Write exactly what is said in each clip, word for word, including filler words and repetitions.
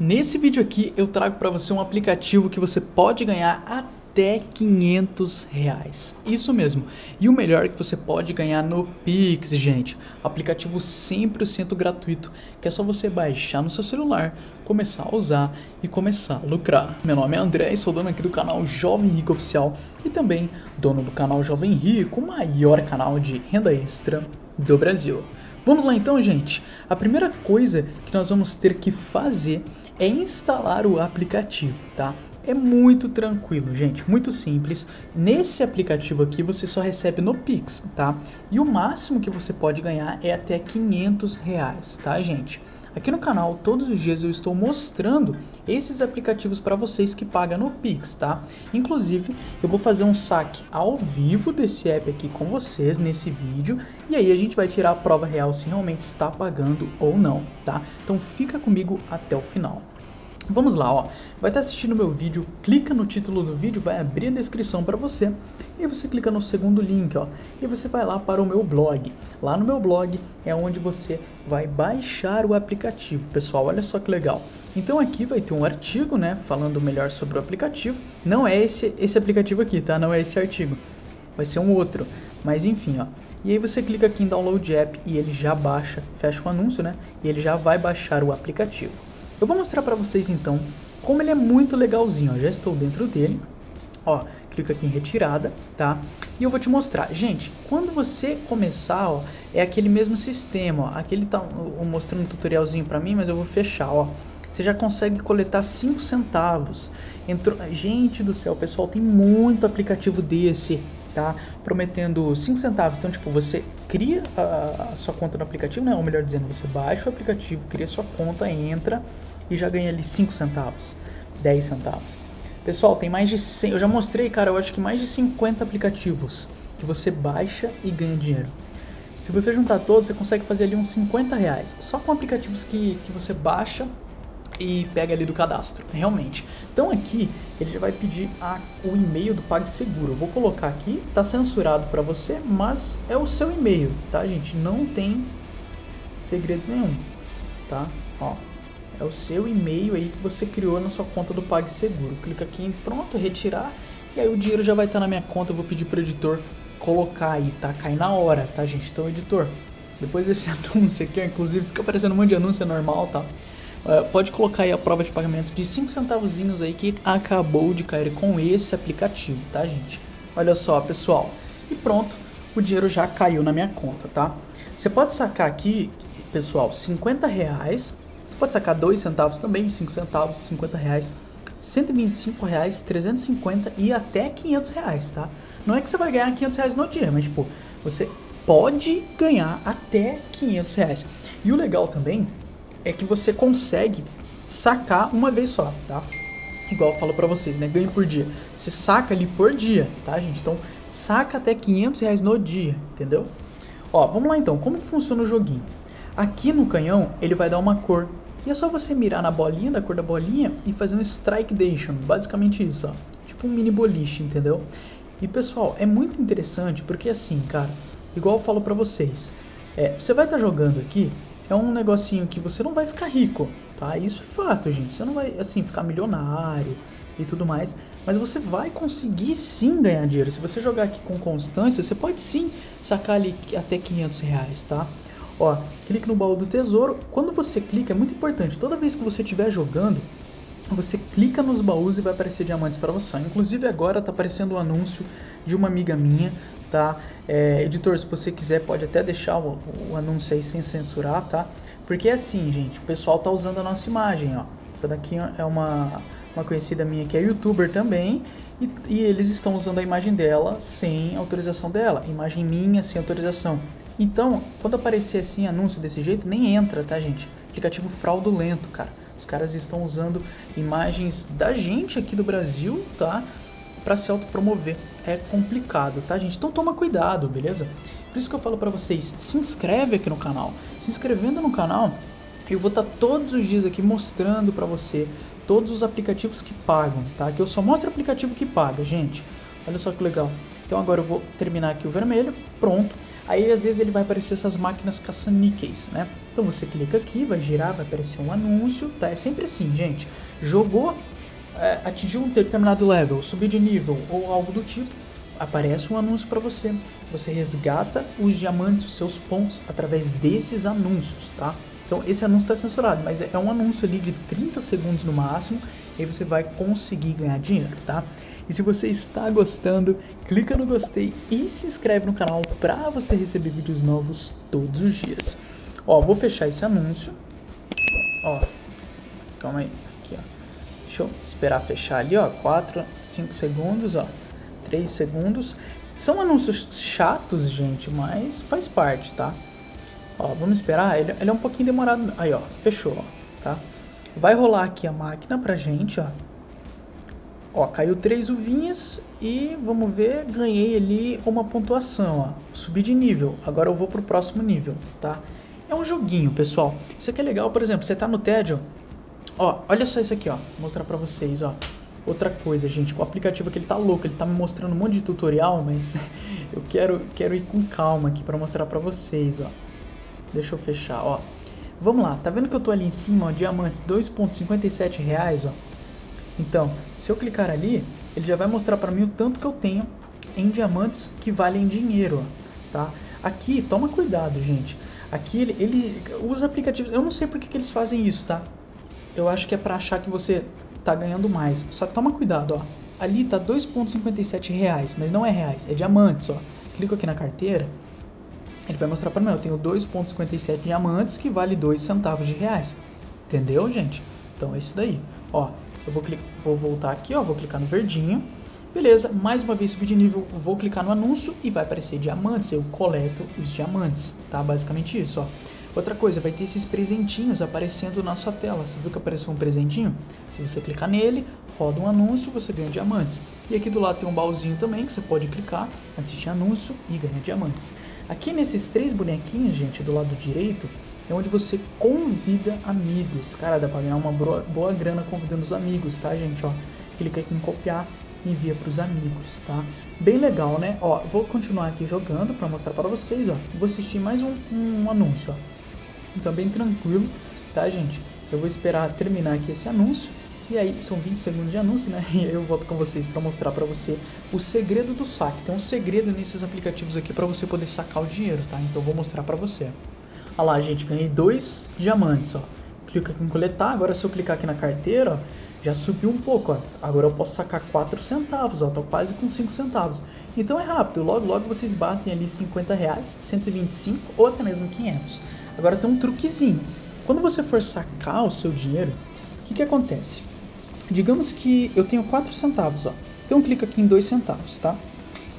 Nesse vídeo aqui eu trago para você um aplicativo que você pode ganhar até quinhentos reais. Isso mesmo. E o melhor é que você pode ganhar no Pix, gente. Aplicativo cem por cento gratuito, que é só você baixar no seu celular, começar a usar e começar a lucrar. Meu nome é André e sou dono aqui do canal Jovem Rico Oficial e também dono do canal Jovem Rico, o maior canal de renda extra do Brasil. Vamos lá então, gente. A primeira coisa que nós vamos ter que fazer é instalar o aplicativo, tá? É muito tranquilo, gente, muito simples. Nesse aplicativo aqui você só recebe no Pix, tá? E o máximo que você pode ganhar é até quinhentos reais, tá, gente? Aqui no canal, todos os dias eu estou mostrando esses aplicativos para vocês que pagam no Pix, tá? Inclusive, eu vou fazer um saque ao vivo desse app aqui com vocês nesse vídeo, e aí a gente vai tirar a prova real se realmente está pagando ou não, tá? Então fica comigo até o final. Vamos lá, ó. Vai estar assistindo meu vídeo, clica no título do vídeo, vai abrir a descrição para você, e aí você clica no segundo link, ó, e você vai lá para o meu blog. Lá no meu blog é onde você vai baixar o aplicativo, pessoal. Olha só que legal. Então aqui vai ter um artigo, né, falando melhor sobre o aplicativo. Não é esse esse aplicativo aqui, tá? Não é esse artigo. Vai ser um outro, mas enfim, ó. E aí você clica aqui em Download App e ele já baixa, fecha o anúncio, né? E ele já vai baixar o aplicativo. Eu vou mostrar para vocês então como ele é muito legalzinho, ó. Já estou dentro dele, ó, clica aqui em retirada, tá? E eu vou te mostrar, gente, quando você começar, ó, é aquele mesmo sistema, ó. Aqui ele tá mostrando um tutorialzinho para mim, mas eu vou fechar, ó. Você já consegue coletar cinco centavos. Entrou... Gente do céu, pessoal, tem muito aplicativo desse, tá? Prometendo cinco centavos. Então, tipo, você cria a, a sua conta no aplicativo, né? Ou melhor dizendo, você baixa o aplicativo, cria sua conta, entra e já ganha ali cinco centavos, dez centavos. Pessoal, tem mais de cem, eu já mostrei, cara, eu acho que mais de cinquenta aplicativos que você baixa e ganha dinheiro. Se você juntar todos, você consegue fazer ali uns cinquenta reais, só com aplicativos que, que você baixa e pega ali do cadastro, realmente. Então aqui ele já vai pedir a, o e-mail do PagSeguro. Eu vou colocar aqui, tá censurado para você, mas é o seu e-mail, tá, gente? Não tem segredo nenhum, tá? Ó, é o seu e-mail aí que você criou na sua conta do PagSeguro. Clica aqui em pronto, retirar, e aí o dinheiro já vai estar tá na minha conta. Eu vou pedir pro editor colocar aí, tá? Cai na hora, tá, gente? Então, editor, depois desse anúncio aqui, inclusive fica aparecendo um monte de anúncio, é normal, tá? Uh, pode colocar aí a prova de pagamento de cinco centavinhos aí que acabou de cair com esse aplicativo, tá, gente? Olha só, pessoal. E pronto, o dinheiro já caiu na minha conta, tá? Você pode sacar aqui, pessoal, cinquenta reais. Você pode sacar dois centavos também, cinco centavos, cinquenta reais, cento e vinte e cinco reais, trezentos e cinquenta e até quinhentos reais, tá? Não é que você vai ganhar quinhentos reais no dia, mas, tipo, você pode ganhar até quinhentos reais. E o legal também é que você consegue sacar uma vez só, tá? Igual eu falo pra vocês, né? Ganho por dia. Você saca ali por dia, tá, gente? Então, saca até quinhentos reais no dia, entendeu? Ó, vamos lá então. Como que funciona o joguinho? Aqui no canhão, ele vai dar uma cor. E é só você mirar na bolinha, da cor da bolinha, e fazer um strike dation. Basicamente isso, ó. Tipo um mini boliche, entendeu? E, pessoal, é muito interessante porque, assim, cara, igual eu falo pra vocês, é, você vai estar jogando aqui. É um negocinho que você não vai ficar rico, tá? Isso é fato, gente. Você não vai, assim, ficar milionário e tudo mais. Mas você vai conseguir, sim, ganhar dinheiro. Se você jogar aqui com constância, você pode, sim, sacar ali até quinhentos reais, tá? Ó, clique no baú do tesouro. Quando você clica, é muito importante. Toda vez que você estiver jogando, você clica nos baús e vai aparecer diamantes para você. Inclusive, agora tá aparecendo um anúncio de uma amiga minha, tá? É, editor, se você quiser, pode até deixar o, o anúncio aí sem censurar, tá? Porque é assim, gente, o pessoal tá usando a nossa imagem, ó. Essa daqui é uma, uma conhecida minha que é youtuber também, e, e eles estão usando a imagem dela sem autorização dela. Imagem minha sem autorização. Então, quando aparecer assim anúncio desse jeito, nem entra, tá, gente? Aplicativo fraudulento, cara. Os caras estão usando imagens da gente aqui do Brasil, tá? Pra se autopromover. É complicado, tá, gente? Então toma cuidado, beleza? Por isso que eu falo pra vocês, se inscreve aqui no canal. Se inscrevendo no canal, eu vou estar todos os dias aqui mostrando pra você todos os aplicativos que pagam, tá? Que eu só mostro aplicativo que paga, gente. Olha só que legal. Então agora eu vou terminar aqui o vermelho, pronto. aí às vezes ele vai aparecer essas máquinas caça-níqueis, né? Então você clica aqui, vai girar, vai aparecer um anúncio, tá? É sempre assim, gente. Jogou, é, atingiu um determinado level, subiu de nível ou algo do tipo, aparece um anúncio para você. Você resgata os diamantes, os seus pontos, através desses anúncios, tá? Então esse anúncio está censurado, mas é um anúncio ali de trinta segundos no máximo, e aí você vai conseguir ganhar dinheiro, tá? E se você está gostando, clica no gostei e se inscreve no canal para você receber vídeos novos todos os dias. Ó, vou fechar esse anúncio. Ó, calma aí, aqui ó. Deixa eu esperar fechar ali, ó, quatro, cinco segundos, ó, três segundos. São anúncios chatos, gente, mas faz parte, tá? Ó, vamos esperar, ele, ele é um pouquinho demorado. Aí, ó, fechou, ó, tá? Vai rolar aqui a máquina pra gente, ó. Ó, caiu três uvinhas e, vamos ver, ganhei ali uma pontuação, ó. Subi de nível, agora eu vou pro próximo nível, tá? É um joguinho, pessoal. Isso aqui é legal, por exemplo, você tá no tédio, ó, olha só isso aqui, ó. Vou mostrar pra vocês, ó. Outra coisa, gente, o aplicativo que ele tá louco, ele tá me mostrando um monte de tutorial, mas eu quero, quero ir com calma aqui pra mostrar pra vocês, ó. Deixa eu fechar, ó. Vamos lá, tá vendo que eu tô ali em cima, ó, diamante dois reais e cinquenta e sete centavos, ó. Então, se eu clicar ali, ele já vai mostrar pra mim o tanto que eu tenho em diamantes que valem dinheiro, ó, tá? Aqui, toma cuidado, gente. Aqui, ele, ele usa aplicativos, eu não sei porque que eles fazem isso, tá? Eu acho que é pra achar que você tá ganhando mais, só que toma cuidado, ó. Ali tá dois reais e cinquenta e sete centavos, mas não é reais, é diamantes, ó. Clico aqui na carteira. Ele vai mostrar para mim, eu tenho dois reais e cinquenta e sete centavos diamantes que vale dois centavos de reais. Entendeu, gente? Então é isso daí. Ó, eu vou, clicar, vou voltar aqui, ó, vou clicar no verdinho. Beleza, mais uma vez subir de nível, vou clicar no anúncio e vai aparecer diamantes. Eu coleto os diamantes, tá? Basicamente isso, ó. Outra coisa, vai ter esses presentinhos aparecendo na sua tela. Você viu que apareceu um presentinho? Se você clicar nele, roda um anúncio, você ganha diamantes. E aqui do lado tem um baúzinho também, que você pode clicar, assistir anúncio e ganhar diamantes. Aqui nesses três bonequinhos, gente, do lado direito, é onde você convida amigos. Cara, dá pra ganhar uma boa, boa grana convidando os amigos, tá, gente? Ó, clica aqui em copiar, envia para os amigos, tá? Bem legal, né? Ó, vou continuar aqui jogando para mostrar para vocês, ó. Vou assistir mais um, um anúncio, ó. Então bem tranquilo, tá, gente? Eu vou esperar terminar aqui esse anúncio. E aí são vinte segundos de anúncio, né? E aí eu volto com vocês para mostrar para você o segredo do saque. Tem um segredo nesses aplicativos aqui para você poder sacar o dinheiro, tá? Então eu vou mostrar para você. Olha lá, gente, ganhei dois diamantes, ó. Clica aqui em coletar. Agora se eu clicar aqui na carteira, ó, já subiu um pouco, ó. Agora eu posso sacar quatro centavos, ó. Tô quase com cinco centavos. Então é rápido. Logo, logo vocês batem ali cinquenta reais, cento e vinte e cinco ou até mesmo quinhentos. Agora tem um truquezinho. Quando você for sacar o seu dinheiro, o que que acontece? Digamos que eu tenho quatro centavos, ó. Então clica aqui em dois centavos, tá?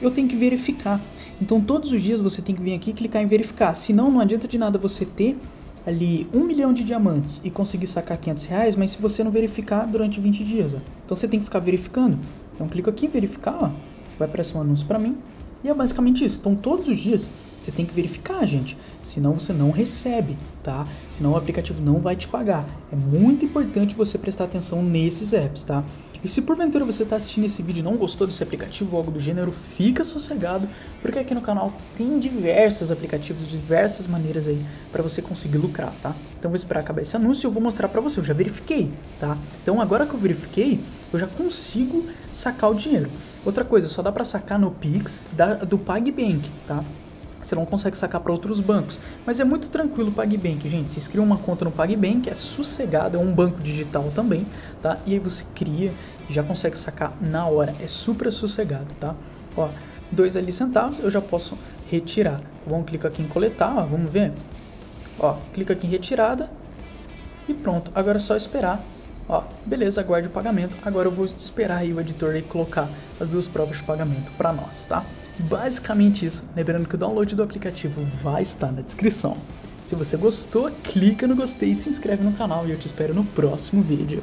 Eu tenho que verificar. Então todos os dias você tem que vir aqui e clicar em verificar. Senão não adianta de nada você ter ali um milhão de diamantes e conseguir sacar quinhentos reais, mas se você não verificar durante vinte dias, ó. Então você tem que ficar verificando. Então clico aqui em verificar, ó. Vai aparecer um anúncio pra mim. E é basicamente isso. Então todos os dias você tem que verificar, gente. Senão você não recebe, tá? Senão o aplicativo não vai te pagar. É muito importante você prestar atenção nesses apps, tá? E se porventura você está assistindo esse vídeo e não gostou desse aplicativo ou algo do gênero, fica sossegado, porque aqui no canal tem diversos aplicativos, diversas maneiras aí para você conseguir lucrar, tá? Então vou esperar acabar esse anúncio e eu vou mostrar para você. Eu já verifiquei, tá? Então agora que eu verifiquei, eu já consigo sacar o dinheiro. Outra coisa, só dá para sacar no Pix da, do PagBank, tá? Você não consegue sacar para outros bancos, mas é muito tranquilo o PagBank, gente. Vocês criam uma conta no PagBank, é sossegado, é um banco digital também, tá? E aí você cria e já consegue sacar na hora, é super sossegado, tá? Ó, dois ali centavos eu já posso retirar, tá bom? Clica aqui em coletar, ó, vamos ver? Ó, clica aqui em retirada e pronto, agora é só esperar. Ó, beleza, aguarde o pagamento. Agora eu vou esperar aí o editor aí colocar as duas provas de pagamento para nós, tá? Basicamente isso. Lembrando que o download do aplicativo vai estar na descrição. Se você gostou, clica no gostei, se inscreve no canal e eu te espero no próximo vídeo.